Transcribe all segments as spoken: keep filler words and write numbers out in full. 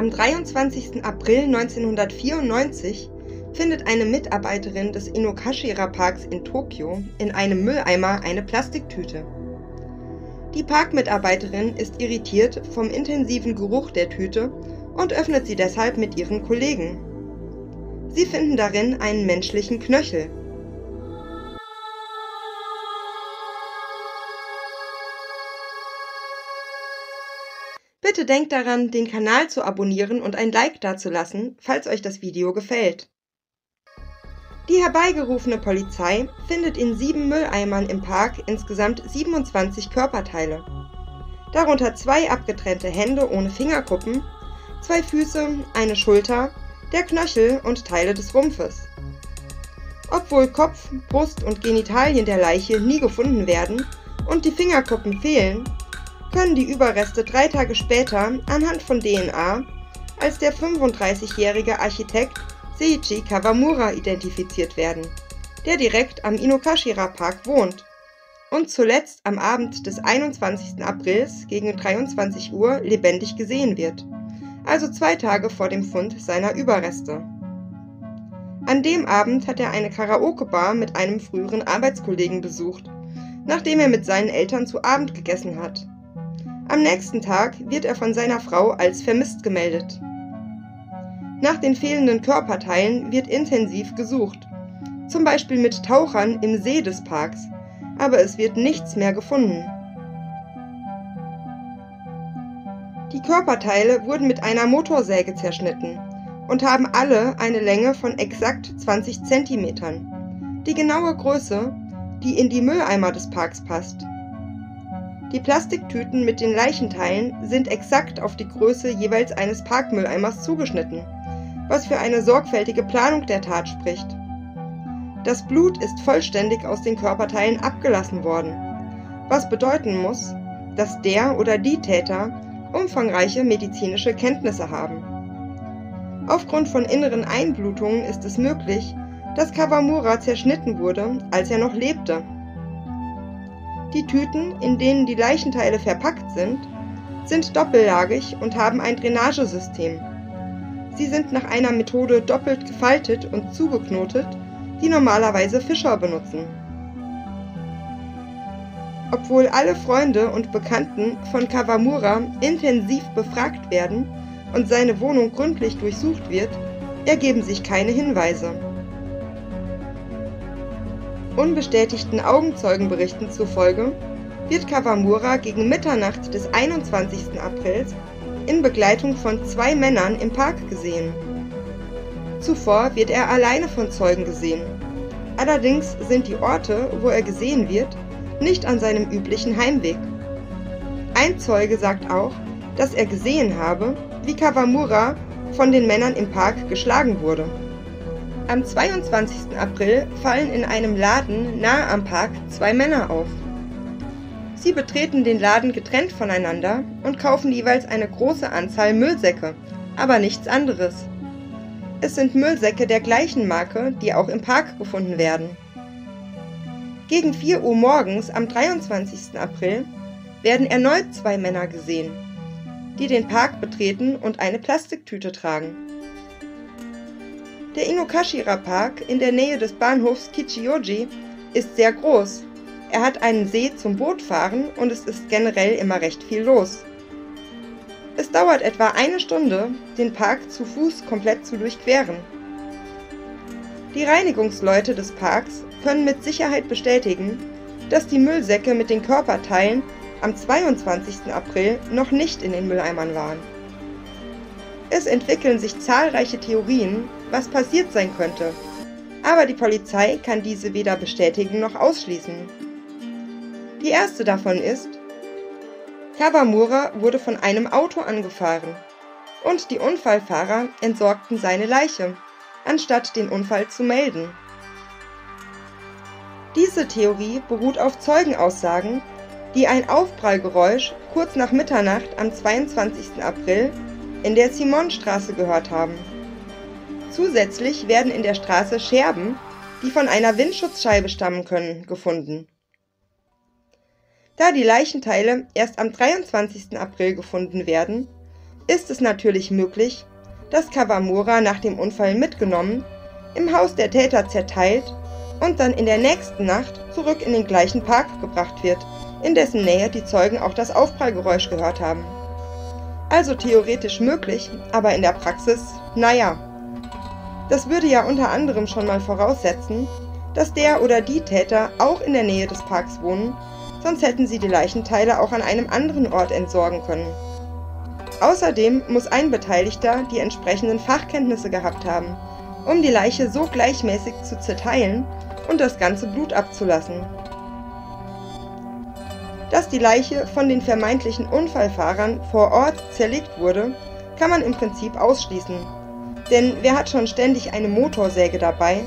Am dreiundzwanzigsten April neunzehnhundertvierundneunzig findet eine Mitarbeiterin des Inokashira Parks in Tokio in einem Mülleimer eine Plastiktüte. Die Parkmitarbeiterin ist irritiert vom intensiven Geruch der Tüte und öffnet sie deshalb mit ihren Kollegen. Sie finden darin einen menschlichen Knöchel. Bitte denkt daran, den Kanal zu abonnieren und ein Like dazulassen, falls euch das Video gefällt. Die herbeigerufene Polizei findet in sieben Mülleimern im Park insgesamt siebenundzwanzig Körperteile, darunter zwei abgetrennte Hände ohne Fingerkuppen, zwei Füße, eine Schulter, der Knöchel und Teile des Rumpfes. Obwohl Kopf, Brust und Genitalien der Leiche nie gefunden werden und die Fingerkuppen fehlen, können die Überreste drei Tage später anhand von D N A als der fünfunddreißigjährige Architekt Seiichi Kawamura identifiziert werden, der direkt am Inokashira Park wohnt und zuletzt am Abend des einundzwanzigsten Aprils gegen dreiundzwanzig Uhr lebendig gesehen wird, also zwei Tage vor dem Fund seiner Überreste. An dem Abend hat er eine Karaoke-Bar mit einem früheren Arbeitskollegen besucht, nachdem er mit seinen Eltern zu Abend gegessen hat. Am nächsten Tag wird er von seiner Frau als vermisst gemeldet. Nach den fehlenden Körperteilen wird intensiv gesucht, zum Beispiel mit Tauchern im See des Parks, aber es wird nichts mehr gefunden. Die Körperteile wurden mit einer Motorsäge zerschnitten und haben alle eine Länge von exakt zwanzig Zentimetern, die genaue Größe, die in die Mülleimer des Parks passt. Die Plastiktüten mit den Leichenteilen sind exakt auf die Größe jeweils eines Parkmülleimers zugeschnitten, was für eine sorgfältige Planung der Tat spricht. Das Blut ist vollständig aus den Körperteilen abgelassen worden, was bedeuten muss, dass der oder die Täter umfangreiche medizinische Kenntnisse haben. Aufgrund von inneren Einblutungen ist es möglich, dass Kawamura zerschnitten wurde, als er noch lebte. Die Tüten, in denen die Leichenteile verpackt sind, sind doppellagig und haben ein Drainagesystem. Sie sind nach einer Methode doppelt gefaltet und zugeknotet, die normalerweise Fischer benutzen. Obwohl alle Freunde und Bekannten von Kawamura intensiv befragt werden und seine Wohnung gründlich durchsucht wird, ergeben sich keine Hinweise. Unbestätigten Augenzeugenberichten zufolge wird Kawamura gegen Mitternacht des einundzwanzigsten Aprils in Begleitung von zwei Männern im Park gesehen. Zuvor wird er alleine von Zeugen gesehen. Allerdings sind die Orte, wo er gesehen wird, nicht an seinem üblichen Heimweg. Ein Zeuge sagt auch, dass er gesehen habe, wie Kawamura von den Männern im Park geschlagen wurde. Am zweiundzwanzigsten April fallen in einem Laden nahe am Park zwei Männer auf. Sie betreten den Laden getrennt voneinander und kaufen jeweils eine große Anzahl Müllsäcke, aber nichts anderes. Es sind Müllsäcke der gleichen Marke, die auch im Park gefunden werden. Gegen vier Uhr morgens am dreiundzwanzigsten April werden erneut zwei Männer gesehen, die den Park betreten und eine Plastiktüte tragen. Der Inokashira Park in der Nähe des Bahnhofs Kichijōji ist sehr groß. Er hat einen See zum Bootfahren und es ist generell immer recht viel los. Es dauert etwa eine Stunde, den Park zu Fuß komplett zu durchqueren. Die Reinigungsleute des Parks können mit Sicherheit bestätigen, dass die Müllsäcke mit den Körperteilen am zweiundzwanzigsten April noch nicht in den Mülleimern waren. Es entwickeln sich zahlreiche Theorien, was passiert sein könnte, aber die Polizei kann diese weder bestätigen noch ausschließen. Die erste davon ist, Kawamura wurde von einem Auto angefahren und die Unfallfahrer entsorgten seine Leiche, anstatt den Unfall zu melden. Diese Theorie beruht auf Zeugenaussagen, die ein Aufprallgeräusch kurz nach Mitternacht am zweiundzwanzigsten April in der Simonstraße gehört haben. Zusätzlich werden in der Straße Scherben, die von einer Windschutzscheibe stammen können, gefunden. Da die Leichenteile erst am dreiundzwanzigsten April gefunden werden, ist es natürlich möglich, dass Kawamura nach dem Unfall mitgenommen, im Haus der Täter zerteilt und dann in der nächsten Nacht zurück in den gleichen Park gebracht wird, in dessen Nähe die Zeugen auch das Aufprallgeräusch gehört haben. Also theoretisch möglich, aber in der Praxis, naja. Das würde ja unter anderem schon mal voraussetzen, dass der oder die Täter auch in der Nähe des Parks wohnen, sonst hätten sie die Leichenteile auch an einem anderen Ort entsorgen können. Außerdem muss ein Beteiligter die entsprechenden Fachkenntnisse gehabt haben, um die Leiche so gleichmäßig zu zerteilen und das ganze Blut abzulassen. Dass die Leiche von den vermeintlichen Unfallfahrern vor Ort zerlegt wurde, kann man im Prinzip ausschließen. Denn wer hat schon ständig eine Motorsäge dabei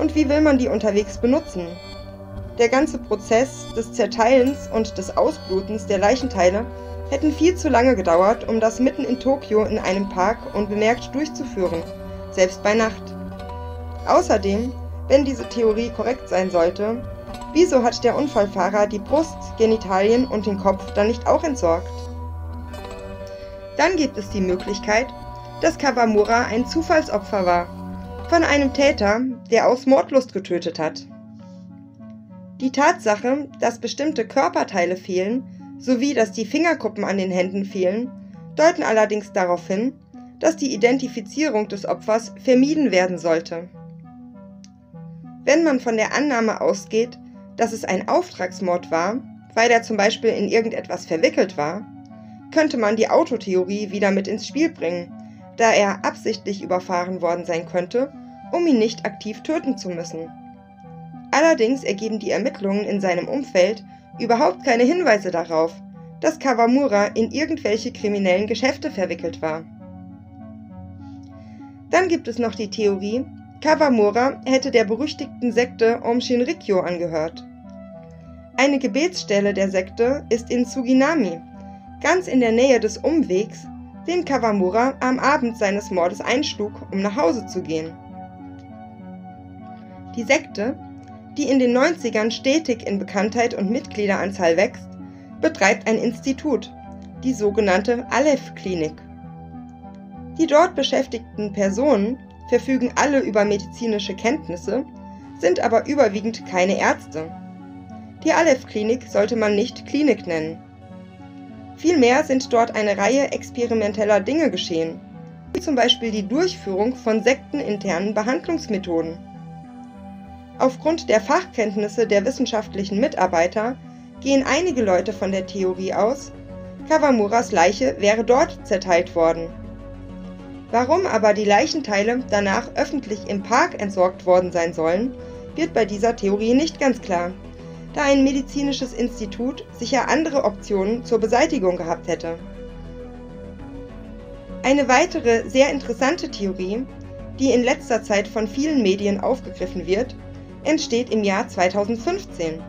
und wie will man die unterwegs benutzen? Der ganze Prozess des Zerteilens und des Ausblutens der Leichenteile hätten viel zu lange gedauert, um das mitten in Tokio in einem Park unbemerkt durchzuführen, selbst bei Nacht. Außerdem, wenn diese Theorie korrekt sein sollte, wieso hat der Unfallfahrer die Brust, Genitalien und den Kopf dann nicht auch entsorgt? Dann gibt es die Möglichkeit, dass Kawamura ein Zufallsopfer war, von einem Täter, der aus Mordlust getötet hat. Die Tatsache, dass bestimmte Körperteile fehlen, sowie dass die Fingerkuppen an den Händen fehlen, deuten allerdings darauf hin, dass die Identifizierung des Opfers vermieden werden sollte. Wenn man von der Annahme ausgeht, dass es ein Auftragsmord war, weil er zum Beispiel in irgendetwas verwickelt war, könnte man die Autotheorie wieder mit ins Spiel bringen, da er absichtlich überfahren worden sein könnte, um ihn nicht aktiv töten zu müssen. Allerdings ergeben die Ermittlungen in seinem Umfeld überhaupt keine Hinweise darauf, dass Kawamura in irgendwelche kriminellen Geschäfte verwickelt war. Dann gibt es noch die Theorie, Kawamura hätte der berüchtigten Sekte Aum Shinrikyo angehört. Eine Gebetsstelle der Sekte ist in Suginami, ganz in der Nähe des Umwegs, den Kawamura am Abend seines Mordes einschlug, um nach Hause zu gehen. Die Sekte, die in den neunzigern stetig in Bekanntheit und Mitgliederanzahl wächst, betreibt ein Institut, die sogenannte Aleph-Klinik. Die dort beschäftigten Personen verfügen alle über medizinische Kenntnisse, sind aber überwiegend keine Ärzte. Die Aleph-Klinik sollte man nicht Klinik nennen. Vielmehr sind dort eine Reihe experimenteller Dinge geschehen, wie zum Beispiel die Durchführung von sekteninternen Behandlungsmethoden. Aufgrund der Fachkenntnisse der wissenschaftlichen Mitarbeiter gehen einige Leute von der Theorie aus, Kawamuras Leiche wäre dort zerteilt worden. Warum aber die Leichenteile danach öffentlich im Park entsorgt worden sein sollen, wird bei dieser Theorie nicht ganz klar, da ein medizinisches Institut sicher andere Optionen zur Beseitigung gehabt hätte. Eine weitere sehr interessante Theorie, die in letzter Zeit von vielen Medien aufgegriffen wird, entsteht im Jahr zweitausendfünfzehn,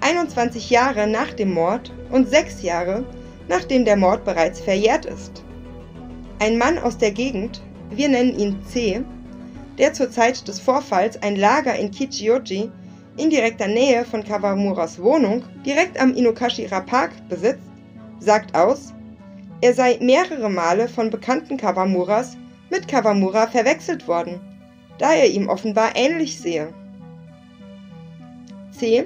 einundzwanzig Jahre nach dem Mord und sechs Jahre, nachdem der Mord bereits verjährt ist. Ein Mann aus der Gegend, wir nennen ihn C, der zur Zeit des Vorfalls ein Lager in Kichijōji in direkter Nähe von Kawamuras Wohnung, direkt am Inokashira Park, besitzt, sagt aus, er sei mehrere Male von Bekannten Kawamuras mit Kawamura verwechselt worden, da er ihm offenbar ähnlich sehe. C,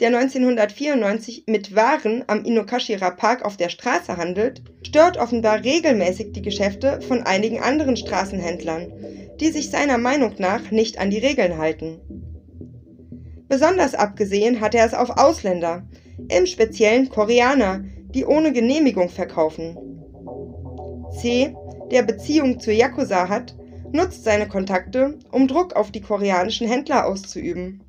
der neunzehnhundertvierundneunzig mit Waren am Inokashira Park auf der Straße handelt, stört offenbar regelmäßig die Geschäfte von einigen anderen Straßenhändlern, die sich seiner Meinung nach nicht an die Regeln halten. Besonders abgesehen hat er es auf Ausländer, im Speziellen Koreaner, die ohne Genehmigung verkaufen. C, der Beziehung zur Yakuza hat, nutzt seine Kontakte, um Druck auf die koreanischen Händler auszuüben.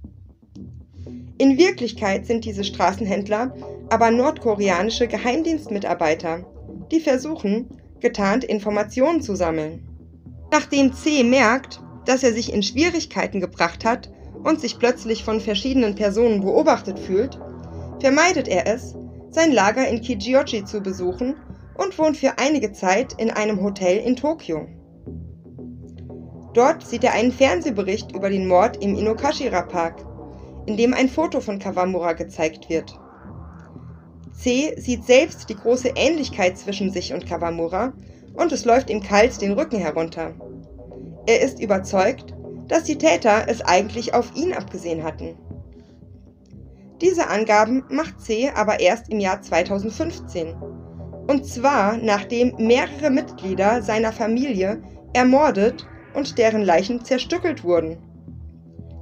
In Wirklichkeit sind diese Straßenhändler aber nordkoreanische Geheimdienstmitarbeiter, die versuchen, getarnt Informationen zu sammeln. Nachdem C merkt, dass er sich in Schwierigkeiten gebracht hat und sich plötzlich von verschiedenen Personen beobachtet fühlt, vermeidet er es, sein Lager in Kichijōji zu besuchen und wohnt für einige Zeit in einem Hotel in Tokio. Dort sieht er einen Fernsehbericht über den Mord im Inokashira Park, in dem ein Foto von Kawamura gezeigt wird. C sieht selbst die große Ähnlichkeit zwischen sich und Kawamura und es läuft ihm kalt den Rücken herunter. Er ist überzeugt, dass die Täter es eigentlich auf ihn abgesehen hatten. Diese Angaben macht C. aber erst im Jahr zweitausendfünfzehn. Und zwar nachdem mehrere Mitglieder seiner Familie ermordet und deren Leichen zerstückelt wurden.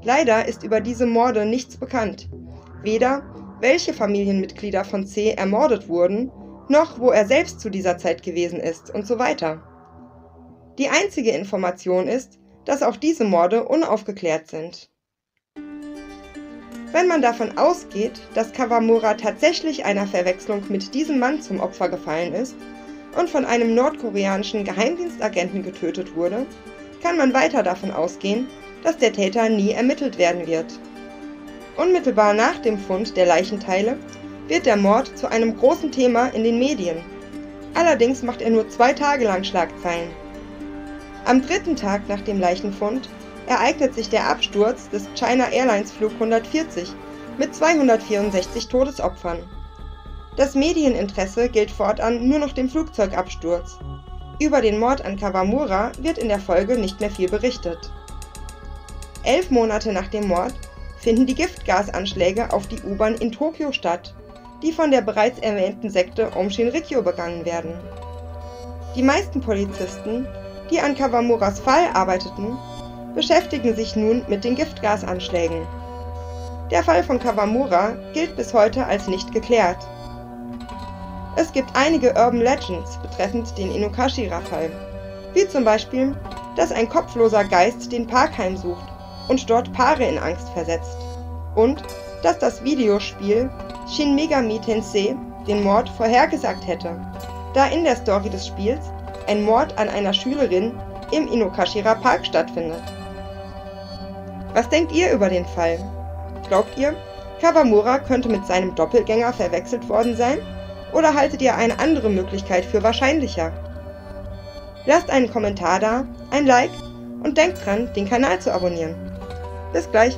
Leider ist über diese Morde nichts bekannt. Weder welche Familienmitglieder von C. ermordet wurden, noch wo er selbst zu dieser Zeit gewesen ist und so weiter. Die einzige Information ist, dass auch diese Morde unaufgeklärt sind. Wenn man davon ausgeht, dass Kawamura tatsächlich einer Verwechslung mit diesem Mann zum Opfer gefallen ist und von einem nordkoreanischen Geheimdienstagenten getötet wurde, kann man weiter davon ausgehen, dass der Täter nie ermittelt werden wird. Unmittelbar nach dem Fund der Leichenteile wird der Mord zu einem großen Thema in den Medien. Allerdings macht er nur zwei Tage lang Schlagzeilen. Am dritten Tag nach dem Leichenfund ereignet sich der Absturz des China Airlines Flug hundertvierzig mit zweihundertvierundsechzig Todesopfern. Das Medieninteresse gilt fortan nur noch dem Flugzeugabsturz. Über den Mord an Kawamura wird in der Folge nicht mehr viel berichtet. Elf Monate nach dem Mord finden die Giftgasanschläge auf die U-Bahn in Tokio statt, die von der bereits erwähnten Sekte Aum Shinrikyo begangen werden. Die meisten Polizisten, die an Kawamuras Fall arbeiteten, beschäftigen sich nun mit den Giftgasanschlägen. Der Fall von Kawamura gilt bis heute als nicht geklärt. Es gibt einige Urban Legends betreffend den Inokashira-Fall, wie zum Beispiel, dass ein kopfloser Geist den Park heimsucht und dort Paare in Angst versetzt und dass das Videospiel Shin Megami Tensei den Mord vorhergesagt hätte, da in der Story des Spiels ein Mord an einer Schülerin im Inokashira Park stattfindet. Was denkt ihr über den Fall? Glaubt ihr, Kawamura könnte mit seinem Doppelgänger verwechselt worden sein? Oder haltet ihr eine andere Möglichkeit für wahrscheinlicher? Lasst einen Kommentar da, ein Like und denkt dran, den Kanal zu abonnieren. Bis gleich!